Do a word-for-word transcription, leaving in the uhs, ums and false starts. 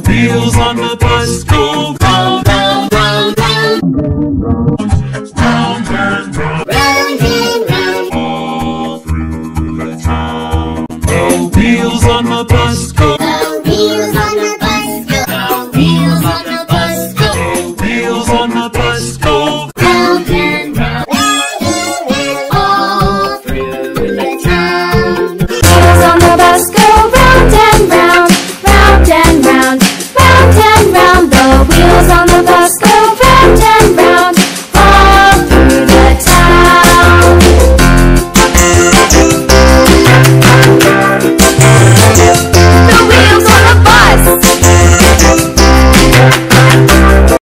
wheels on the bus go.